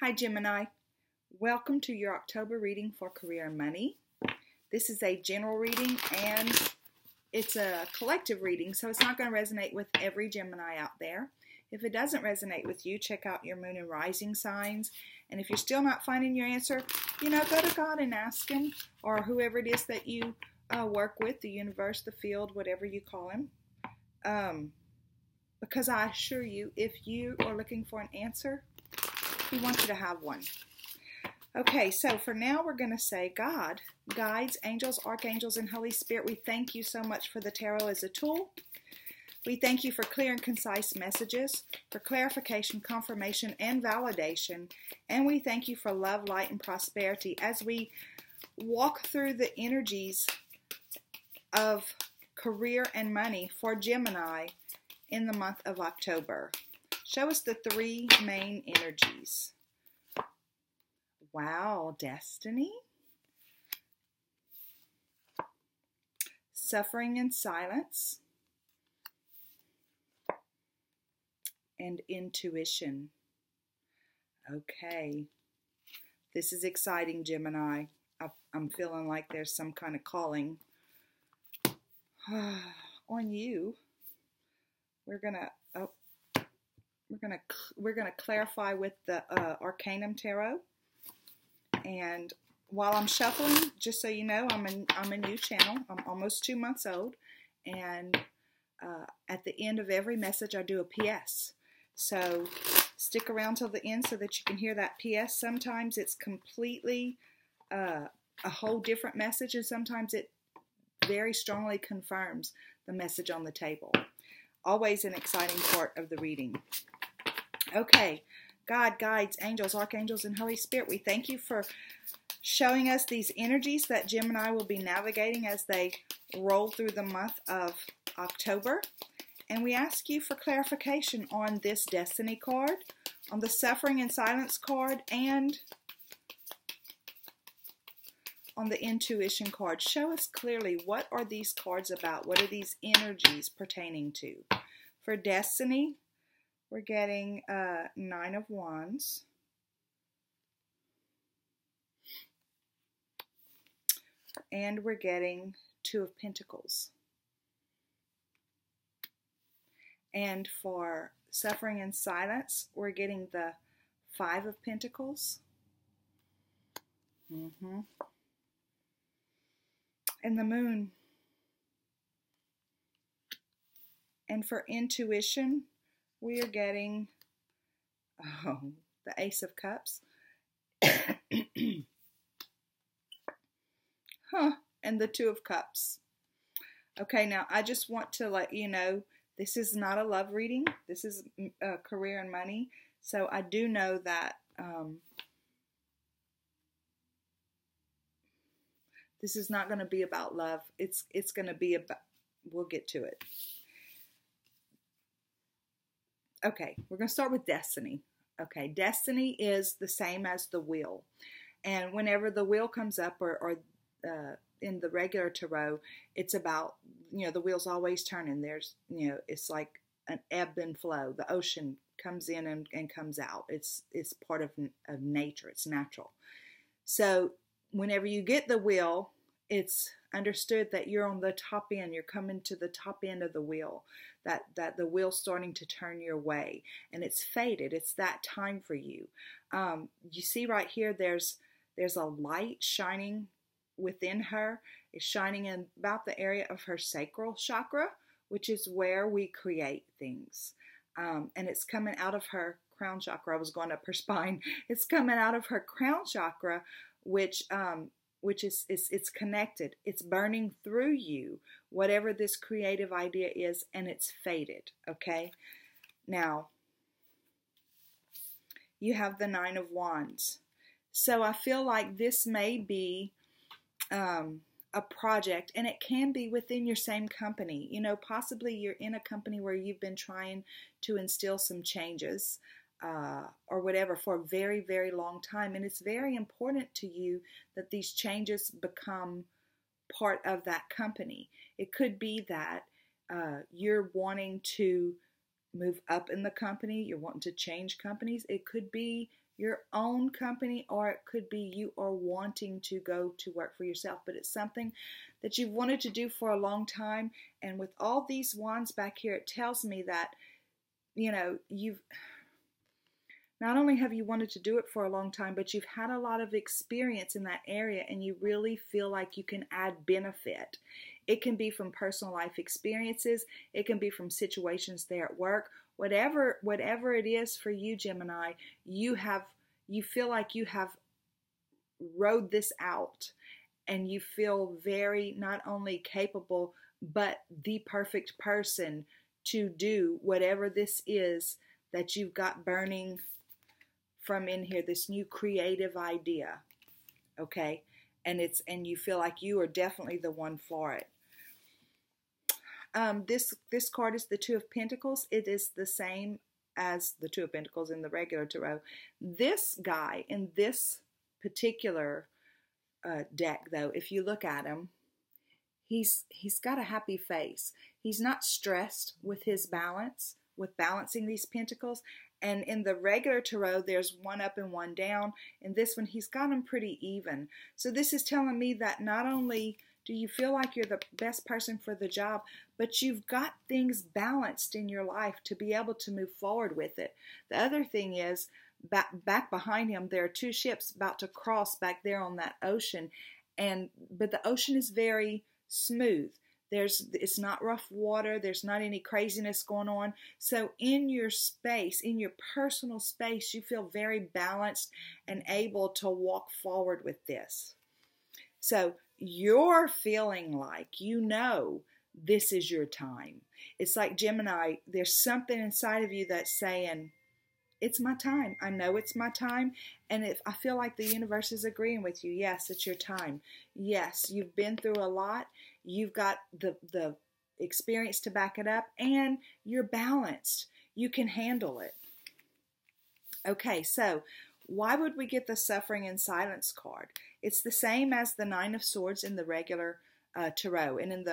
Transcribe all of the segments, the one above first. Hi Gemini, welcome to your October reading for career and money. This is a general reading and it's a collective reading, so it's not going to resonate with every Gemini out there. If it doesn't resonate with you, check out your moon and rising signs. And if you're still not finding your answer, go to God and ask Him, or whoever it is that you work with, the universe, the field, whatever you call Him. Because I assure you, if you are looking for an answer, He wants you to have one. Okay, so for now we're going to say, God, guides, angels, archangels, and Holy Spirit, we thank you so much for the tarot as a tool. We thank you for clear and concise messages, for clarification, confirmation, and validation. And we thank you for love, light, and prosperity as we walk through the energies of career and money for Gemini in the month of October. Show us the three main energies. Wow, destiny. Suffering in silence. And intuition. Okay. This is exciting, Gemini. I'm feeling like there's some kind of calling on you. We're gonna clarify with the Arcanum Tarot. And while I'm shuffling, just so you know, I'm a new channel. I'm almost 2 months old, and at the end of every message, I do a PS. So stick around till the end so that you can hear that PS. Sometimes it's completely a whole different message, and sometimes it very strongly confirms the message on the table. Always an exciting part of the reading. Okay, God, guides, angels, archangels, and Holy Spirit, we thank you for showing us these energies that Gemini will be navigating as they roll through the month of October. And we ask you for clarification on this destiny card, on the suffering and silence card, and on the intuition card. Show us clearly, what are these cards about? What are these energies pertaining to? For destiny, we're getting 9 of Wands. And we're getting 2 of Pentacles. And for suffering and silence, we're getting the 5 of Pentacles. And the moon. And for intuition, we are getting the Ace of Cups. And the 2 of Cups. Okay, now I just want to let you know, this is not a love reading. This is career and money. So I do know that this is not going to be about love. It's going to be about, we'll get to it. Okay, we're going to start with destiny. Okay, destiny is the same as the wheel. And whenever the wheel comes up or in the regular tarot, it's about, the wheel's always turning. There's, it's like an ebb and flow. The ocean comes in and comes out. It's part of nature. It's natural. So whenever you get the wheel, it's understood that you're on the top end. You're coming to the top end of the wheel, that the wheel's starting to turn your way, and it's fated. It's that time for you. You see right here, there's a light shining within her. It's shining in about the area of her sacral chakra, which is where we create things. And it's coming out of her crown chakra. I was going up her spine. It's coming out of her crown chakra, which is it's connected. It's burning through you, whatever this creative idea is, and it's faded. Okay. Now you have the 9 of Wands. So I feel like this may be a project, and it can be within your same company. Possibly you're in a company where you've been trying to instill some changes or whatever for a very, very long time. And it's very important to you that these changes become part of that company. It could be that you're wanting to move up in the company, you're wanting to change companies. It could be your own company, or it could be you are wanting to go to work for yourself, but it's something that you've wanted to do for a long time. And with all these wands back here, it tells me that, you know, you've not only have you wanted to do it for a long time, but you've had a lot of experience in that area and you really feel like you can add benefit. It can be from personal life experiences. It can be from situations there at work. Whatever it is for you, Gemini, you feel like you have rode this out and you feel very not only capable, but the perfect person to do whatever this is that you've got burning from in here, this new creative idea, okay? And you feel like you are definitely the one for it. This card is the Two of Pentacles. It is the same as the Two of Pentacles in the regular tarot. This guy in this particular deck, though, if you look at him, he's got a happy face. He's not stressed with his balance, with balancing these pentacles. And in the regular tarot, there's one up and one down. In this one, he's got them pretty even. So this is telling me that not only do you feel like you're the best person for the job, but you've got things balanced in your life to be able to move forward with it. The other thing is, back behind him, there are two ships about to cross back there on that ocean. But the ocean is very smooth. It's not rough water. There's not any craziness going on. So in your space, in your personal space, you feel very balanced and able to walk forward with this. So you're feeling like, you know, this is your time. It's like Gemini, there's something inside of you that's saying, it's my time. I know it's my time. And I feel like the universe is agreeing with you. Yes, it's your time. Yes, you've been through a lot. You've got the experience to back it up, and you're balanced. You can handle it. Okay, so why would we get the Suffering in Silence card? It's the same as the Nine of Swords in the regular tarot. And in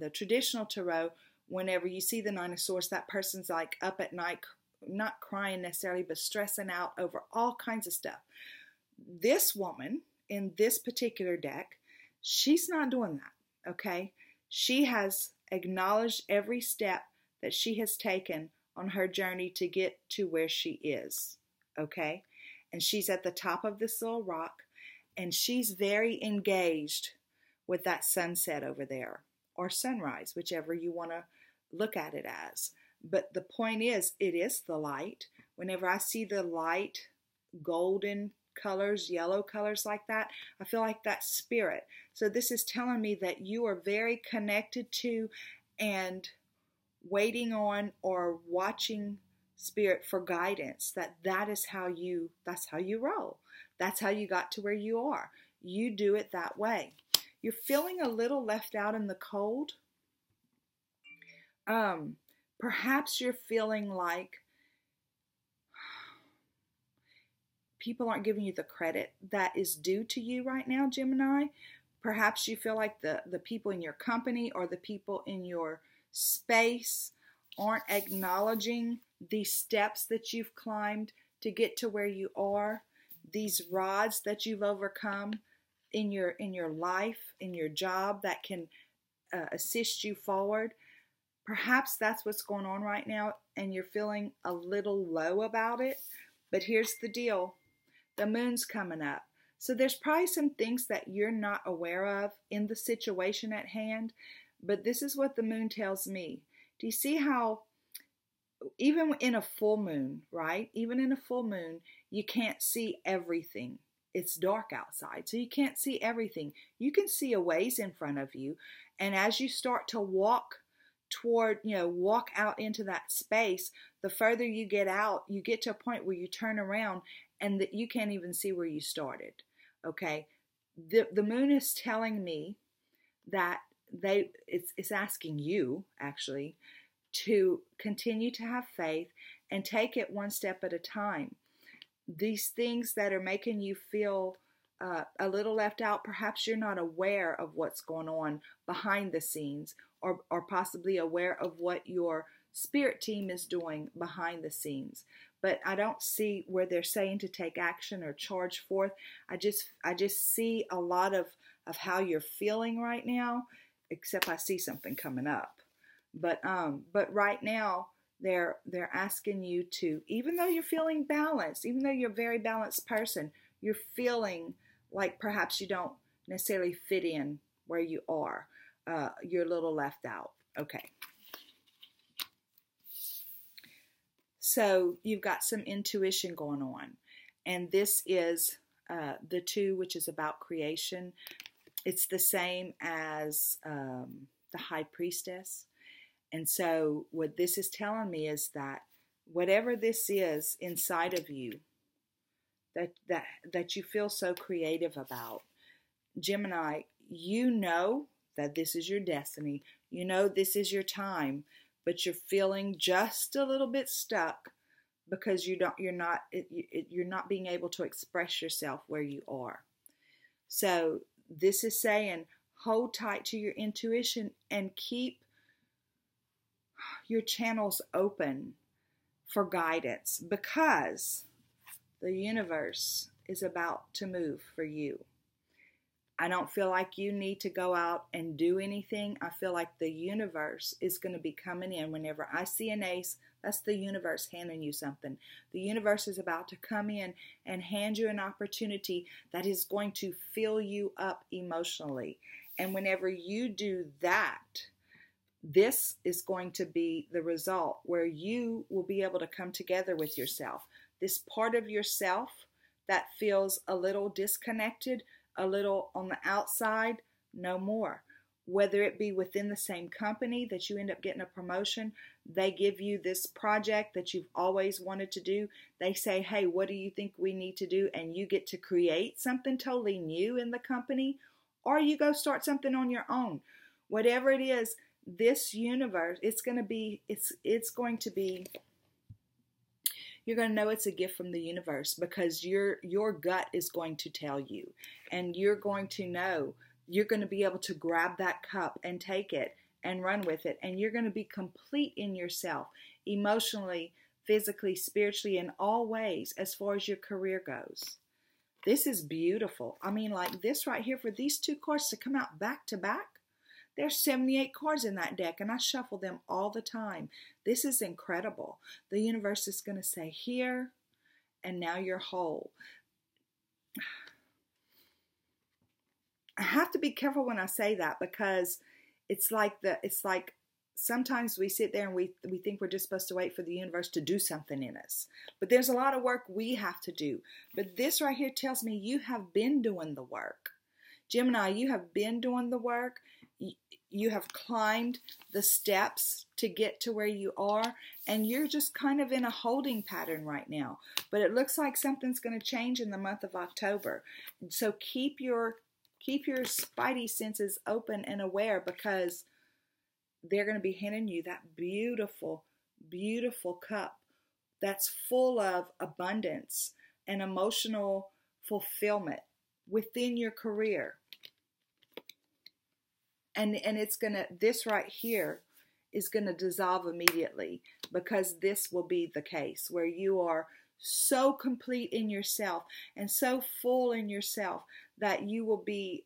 the traditional tarot, whenever you see the Nine of Swords, that person's like up at night, not crying necessarily, but stressing out over all kinds of stuff. This woman in this particular deck, she's not doing that. Okay, she has acknowledged every step that she has taken on her journey to get to where she is. Okay, and she's at the top of this little rock, and she's very engaged with that sunset over there, or sunrise, whichever you want to look at it as. But the point is, it is the light. Whenever I see the light, golden colors, yellow colors like that, I feel like that's spirit. So this is telling me that you are very connected to and waiting on or watching spirit for guidance. That's how you roll. That's how you got to where you are. You do it that way. You're feeling a little left out in the cold. Perhaps you're feeling like people aren't giving you the credit that is due to you right now, Gemini. Perhaps you feel like the people in your company or the people in your space aren't acknowledging the steps that you've climbed to get to where you are, these rods that you've overcome in your life, in your job that can assist you forward. Perhaps that's what's going on right now, and you're feeling a little low about it. But here's the deal. The moon's coming up. So there's probably some things that you're not aware of in the situation at hand, but this is what the moon tells me. Do you see how even in a full moon, right? Even in a full moon, you can't see everything. It's dark outside, so you can't see everything. You can see a ways in front of you, and as you start to walk out into that space, the further you get out, you get to a point where you turn around and that you can't even see where you started. Okay, the moon is telling me that it's asking you actually to continue to have faith and take it one step at a time. These things that are making you feel a little left out, perhaps you're not aware of what's going on behind the scenes, or possibly aware of what your spirit team is doing behind the scenes. But I don't see where they're saying to take action or charge forth. I just see a lot of how you're feeling right now, except I see something coming up. But right now they're asking you to, even though you're feeling balanced, even though you're a very balanced person, you're feeling like perhaps you don't necessarily fit in where you are. You're a little left out. Okay. So you've got some intuition going on. And this is the 2, which is about creation. It's the same as the High Priestess. And so what this is telling me is that whatever this is inside of you that you feel so creative about, Gemini, you know that this is your destiny. You know this is your time, but you're feeling just a little bit stuck because you're not being able to express yourself where you are. So this is saying, hold tight to your intuition and keep your channels open for guidance, because the universe is about to move for you. I don't feel like you need to go out and do anything. I feel like the universe is going to be coming in. Whenever I see an ace, that's the universe handing you something. The universe is about to come in and hand you an opportunity that is going to fill you up emotionally. And whenever you do that, this is going to be the result where you will be able to come together with yourself. This part of yourself that feels a little disconnected, a little on the outside, no more. Whether it be within the same company that you end up getting a promotion, they give you this project that you've always wanted to do. They say, hey, what do you think we need to do? And you get to create something totally new in the company, or you go start something on your own. Whatever it is, this universe, it's going to be, you're going to know it's a gift from the universe, because your gut is going to tell you, and you're going to know, you're going to be able to grab that cup and take it and run with it. And you're going to be complete in yourself, emotionally, physically, spiritually, in all ways, as far as your career goes. This is beautiful. I mean, like this right here, for these 2 cards to come out back to back, there's 78 cards in that deck, and I shuffle them all the time. This is incredible. The universe is going to say, here, and now you're whole. I have to be careful when I say that, because it's like sometimes we sit there and we think we're just supposed to wait for the universe to do something in us. But there's a lot of work we have to do. But this right here tells me you have been doing the work. Gemini, you have been doing the work. You have climbed the steps to get to where you are, and you're just kind of in a holding pattern right now. But it looks like something's going to change in the month of October. So keep your spidey senses open and aware, because they're going to be handing you that beautiful, beautiful cup that's full of abundance and emotional fulfillment within your career. And it's gonna, this right here is gonna dissolve immediately, because this will be the case where you are so complete in yourself and so full in yourself that you will be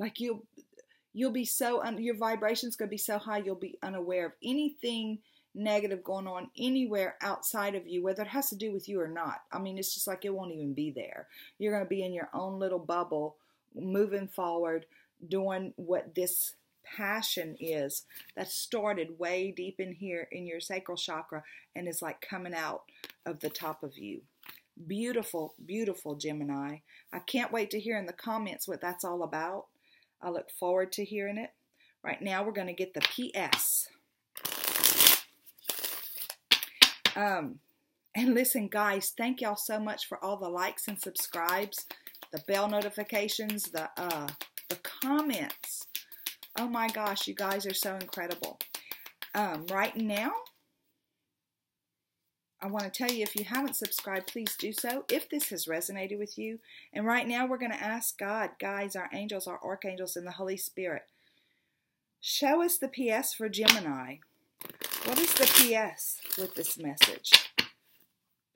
like you'll be so your vibration's gonna be so high, you'll be unaware of anything negative going on anywhere outside of you, whether it has to do with you or not. I mean, it's just like it won't even be there. You're going to be in your own little bubble, moving forward, doing what this passion is that started way deep in here in your sacral chakra and is like coming out of the top of you. Beautiful, beautiful, Gemini. I can't wait to hear in the comments what that's all about. I look forward to hearing it. Right now, we're going to get the PS. And listen, guys, thank y'all so much for all the likes and subscribes, the bell notifications, the comments. Oh my gosh, you guys are so incredible. Right now, I want to tell you, if you haven't subscribed, please do so if this has resonated with you. And right now we're going to ask God, guides, our angels, our archangels, and the Holy Spirit. Show us the PS for Gemini. What is the PS with this message?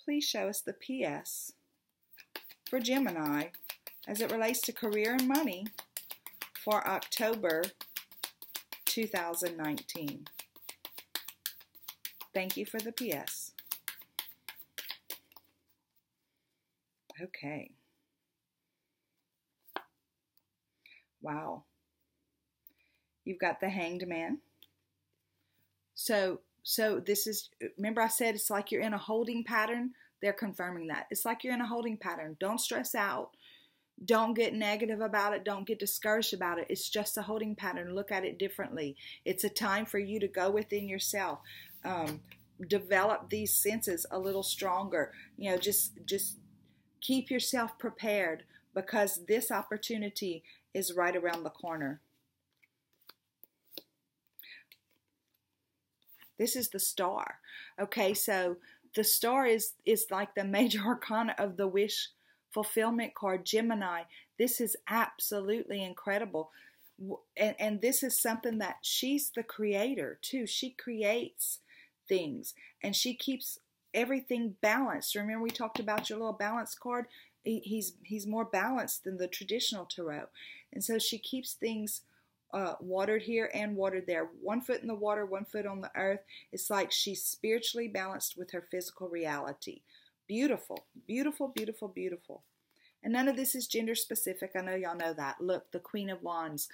Please show us the PS for Gemini as it relates to career and money for October 2019. Thank you for the PS. Okay. Wow. You've got the Hanged Man. So this is, remember I said it's like you're in a holding pattern? They're confirming that. It's like you're in a holding pattern. Don't stress out. Don't get negative about it. Don't get discouraged about it. It's just a holding pattern. Look at it differently. It's a time for you to go within yourself. Develop these senses a little stronger. You know, just keep yourself prepared, because this opportunity is right around the corner. This is the Star. Okay, so the Star is like the major arcana of the wish fulfillment card, Gemini. This is absolutely incredible. And this is something that she's the creator too. She creates things and she keeps everything balanced. Remember we talked about your little balance card? He's more balanced than the traditional tarot. And so she keeps things watered here and watered there. One foot in the water, one foot on the earth. It's like she's spiritually balanced with her physical reality. Beautiful, beautiful, beautiful, beautiful. And none of this is gender specific. I know y'all know that. Look, the Queen of Wands.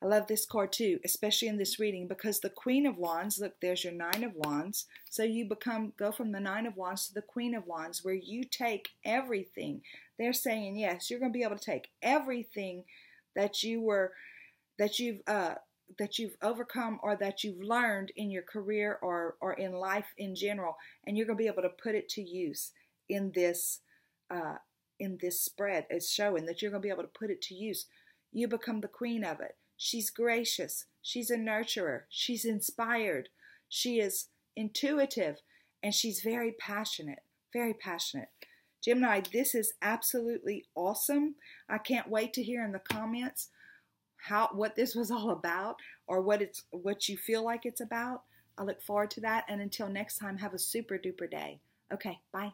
I love this card too, especially in this reading, because the Queen of Wands, look, there's your Nine of Wands. So you go from the Nine of Wands to the Queen of Wands, where you take everything. They're saying, yes, you're going to be able to take everything that you've overcome or that you've learned in your career or in life in general, and you're going to be able to put it to use in this spread. It's showing that you're going to be able to put it to use. You become the queen of it. She's gracious. She's a nurturer. She's inspired. She is intuitive, and she's very passionate, very passionate. Gemini, this is absolutely awesome. I can't wait to hear in the comments what this was all about, or what you feel like it's about. I look forward to that. And until next time, have a super duper day. Okay, bye.